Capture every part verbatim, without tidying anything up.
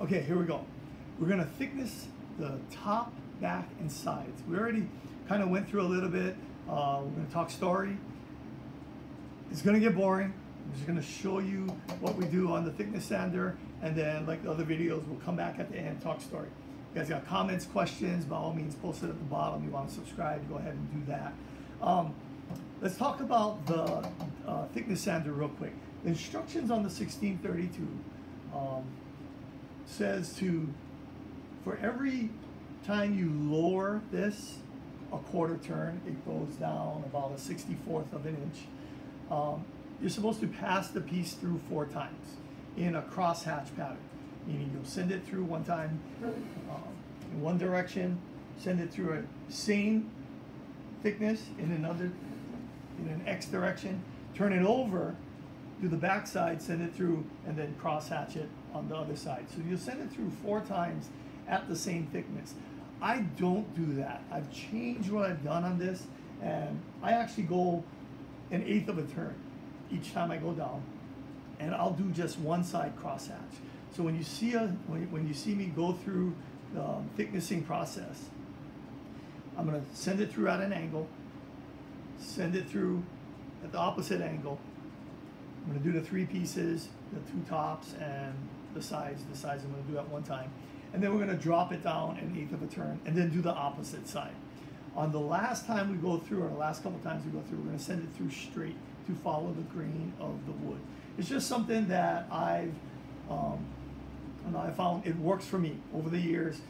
Okay, here we go. We're gonna thickness the top, back, and sides. We already kind of went through a little bit. Uh, we're gonna talk story. It's gonna get boring. I'm just gonna show you what we do on the thickness sander, and then like the other videos, we'll come back at the end, talk story. If you guys got comments, questions, by all means, post it at the bottom. You wanna subscribe, go ahead and do that. Um, let's talk about the uh, thickness sander real quick. The instructions on the sixteen thirty-two um, says to, for every time you lower this a quarter turn, it goes down about a sixty-fourth of an inch. Um, you're supposed to pass the piece through four times in a crosshatch pattern, meaning you'll send it through one time um, in one direction, send it through a same thickness in another, in an X direction, turn it over, do the back side, send it through, and then crosshatch it on the other side. So you'll send it through four times at the same thickness. I don't do that. I've changed what I've done on this, and I actually go an eighth of a turn each time I go down, and I'll do just one side crosshatch. So when you see a when, when you see me go through the thicknessing process, I'm gonna send it through at an angle, send it through at the opposite angle. I'm gonna do the three pieces, the two tops and the sides. The sides I'm gonna do at one time. And then we're gonna drop it down an eighth of a turn and then do the opposite side. On the last time we go through, or the last couple times we go through, we're gonna send it through straight to follow the grain of the wood. It's just something that I've, um, and I found it works for me over the years.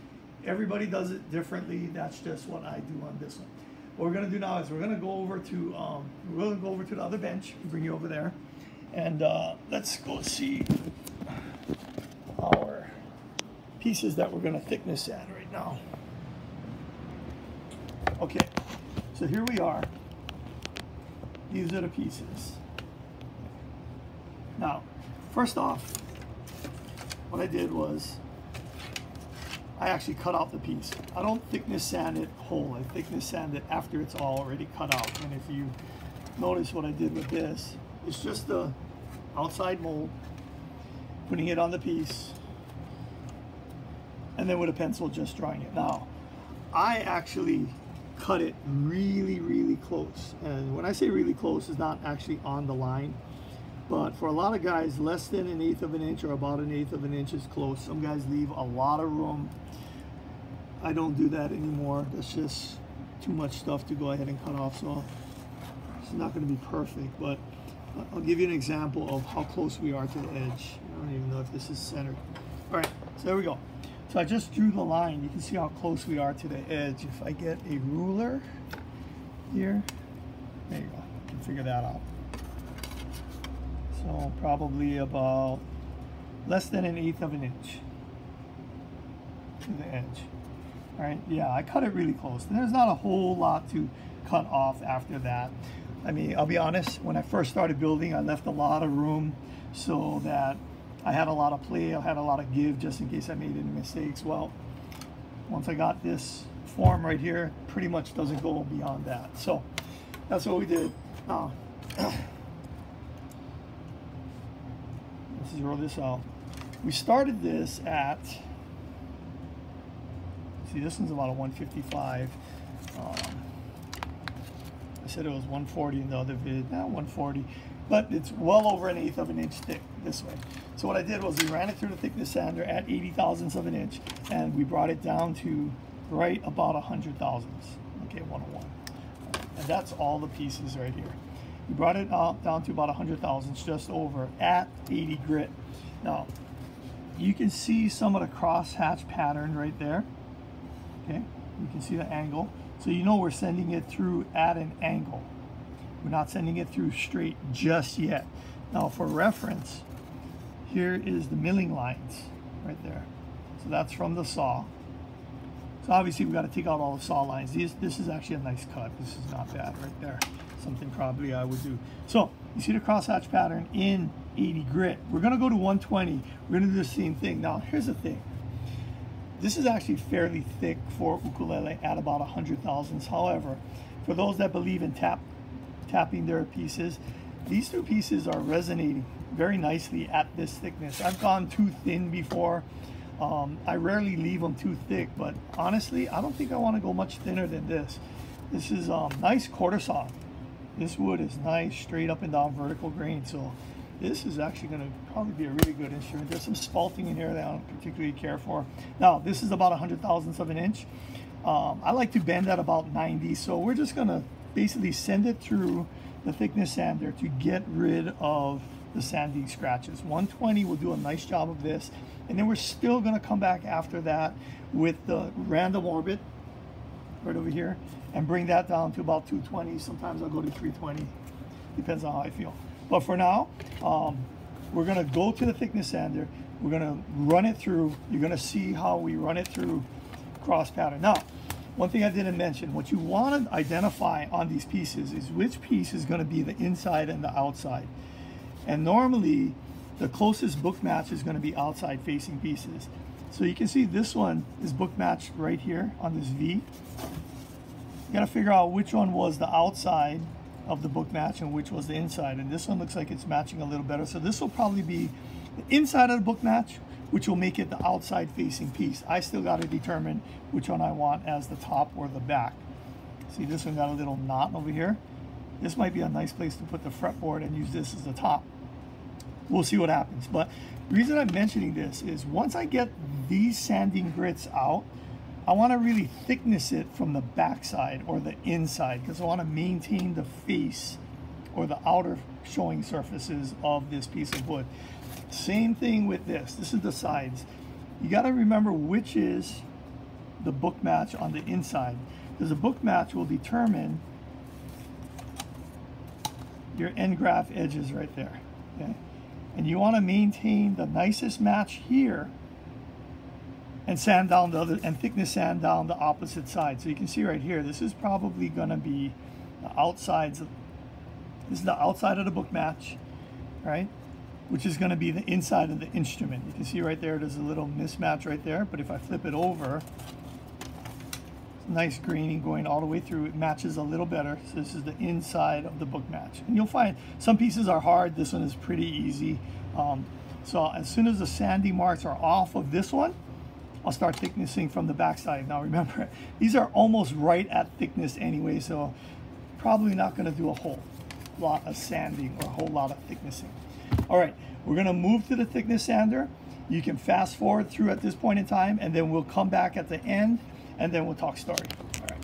Everybody does it differently. That's just what I do on this one. What we're gonna do now is we're gonna go over to, um, we're gonna go over to the other bench, bring you over there. And uh, let's go see our pieces that we're gonna thickness at right now. Okay, so here we are. These are the pieces. Now, first off, what I did was I actually cut out the piece. I don't thickness sand it whole. I thickness sand it after it's all already cut out. And if you notice what I did with this, it's just the outside mold, putting it on the piece, and then with a pencil just drawing it. Now, I actually cut it really, really close. And when I say really close, it's not actually on the line. But for a lot of guys, less than an eighth of an inch or about an eighth of an inch is close. Some guys leave a lot of room. I don't do that anymore. That's just too much stuff to go ahead and cut off. So it's not going to be perfect, but I'll give you an example of how close we are to the edge. I don't even know if this is centered. All right, so there we go. So I just drew the line. You can see how close we are to the edge. If I get a ruler here, there you go, I can figure that out. So probably about less than an eighth of an inch to the edge. All right, yeah, I cut it really close. And there's not a whole lot to cut off after that. I mean, I'll be honest, when I first started building, I left a lot of room so that I had a lot of play, I had a lot of give just in case I made any mistakes. Well, once I got this form right here, pretty much doesn't go beyond that. So that's what we did. Now, let's zero this out. We started this at, see, this one's about a one fifty-five. Um, I said it was one forty in the other vid, not one forty, but it's well over an eighth of an inch thick this way. So what I did was we ran it through the thickness sander at eighty thousandths of an inch, and we brought it down to right about one hundred thousandths, okay, one oh one. And that's all the pieces right here. We brought it out down to about one hundred thousandths, just over, at eighty grit. Now, you can see some of the crosshatch pattern right there, okay? You can see the angle. So you know we're sending it through at an angle. We're not sending it through straight just yet. Now for reference, here is the milling lines right there. So that's from the saw. So obviously we've got to take out all the saw lines. These, this is actually a nice cut. This is not bad right there. Something probably I would do. So you see the crosshatch pattern in eighty grit. We're gonna go to one twenty. We're gonna do the same thing. Now here's the thing. This is actually fairly thick for ukulele at about one hundred thousandths. However, for those that believe in tap, tapping their pieces, these two pieces are resonating very nicely at this thickness. I've gone too thin before. Um, I rarely leave them too thick, but honestly, I don't think I want to go much thinner than this. This is um, nice quarter saw. This wood is nice, straight up and down vertical grain. So this is actually going to probably be a really good instrument. There's some spalting in here that I don't particularly care for. Now, this is about a hundred thousandths of an inch. Um, I like to bend at about ninety. So we're just going to basically send it through the thickness sander to get rid of the sanding scratches. one twenty will do a nice job of this, and then we're still going to come back after that with the random orbit right over here and bring that down to about two twenty. Sometimes I'll go to three twenty, depends on how I feel. But for now, um, we're going to go to the thickness sander, we're going to run it through. You're going to see how we run it through cross pattern. Now, one thing I didn't mention, what you want to identify on these pieces is which piece is going to be the inside and the outside. And normally, the closest book match is going to be outside facing pieces. So you can see this one is book matched right here on this V. You got to figure out which one was the outside of the book match and which was the inside. And this one looks like it's matching a little better. So this will probably be the inside of the book match, which will make it the outside facing piece. I still got to determine which one I want as the top or the back. See, this one got a little knot over here. This might be a nice place to put the fretboard and use this as the top. We'll see what happens. But the reason I'm mentioning this is once I get these sanding grits out, I want to really thickness it from the backside or the inside, because I want to maintain the face or the outer showing surfaces of this piece of wood. Same thing with this. This is the sides. You got to remember which is the book match on the inside, because the book match will determine your end graph edges right there. Okay? And you want to maintain the nicest match here and sand down the other and thickness sand down the opposite side. So you can see right here, this is probably going to be the outsides. This is the outside of the book match, right? Which is going to be the inside of the instrument. You can see right there, there's a little mismatch right there. But if I flip it over, nice graining going all the way through, it matches a little better. So this is the inside of the book match, and you'll find some pieces are hard, this one is pretty easy. Um, so as soon as the sanding marks are off of this one, I'll start thicknessing from the backside. Now remember, these are almost right at thickness anyway, so probably not going to do a whole lot of sanding or a whole lot of thicknessing. All right, we're going to move to the thickness sander. You can fast forward through at this point in time, and then we'll come back at the end, and then we'll talk story. All right.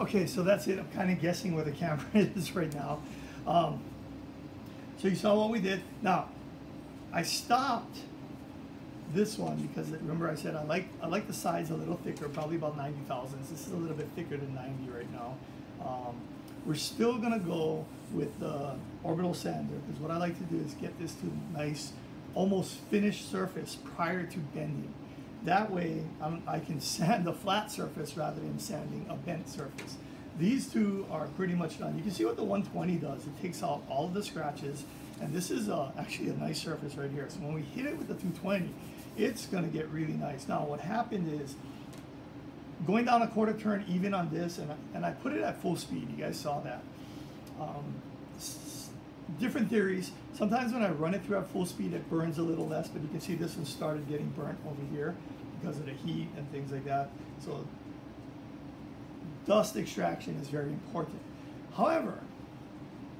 Okay, so that's it. I'm kind of guessing where the camera is right now. Um, so you saw what we did. Now, I stopped this one because it, remember I said I like I like the sides a little thicker, probably about ninety thousandths. This is a little bit thicker than ninety right now. Um, we're still gonna go with the orbital sander because what I like to do is get this to a nice, almost finished surface prior to bending. That way I'm, I can sand a flat surface rather than sanding a bent surface. These two are pretty much done. You can see what the one twenty does. It takes out all of the scratches, and this is a, actually a nice surface right here. So when we hit it with the two twenty, it's gonna get really nice. Now what happened is, going down a quarter turn even on this, and I, and I put it at full speed, you guys saw that. Um, different theories. Sometimes when I run it through at full speed, it burns a little less, but you can see this one started getting burnt over here because of the heat and things like that. So dust extraction is very important. However,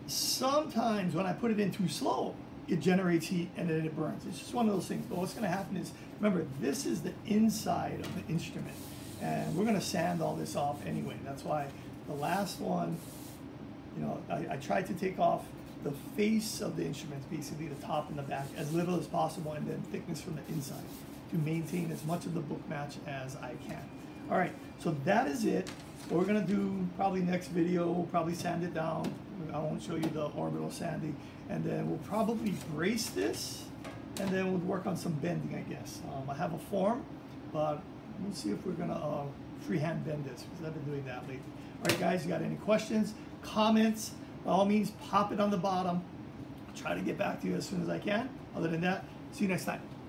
sometimes when I put it in too slow, it generates heat and then it burns. It's just one of those things. But what's gonna happen is, remember, this is the inside of the instrument, and we're gonna sand all this off anyway. That's why the last one, you know, I, I tried to take off the face of the instruments, basically the top and the back, as little as possible, and then thickness from the inside to maintain as much of the book match as I can. All right, so that is it. What we're gonna do probably next video, we'll probably sand it down. I won't show you the orbital sanding, and then we'll probably brace this, and then we'll work on some bending, I guess. Um, I have a form, but we'll see if we're gonna uh, freehand bend this, because I've been doing that lately. All right, guys, you got any questions, comments? By all means, pop it on the bottom. I'll try to get back to you as soon as I can. Other than that, see you next time.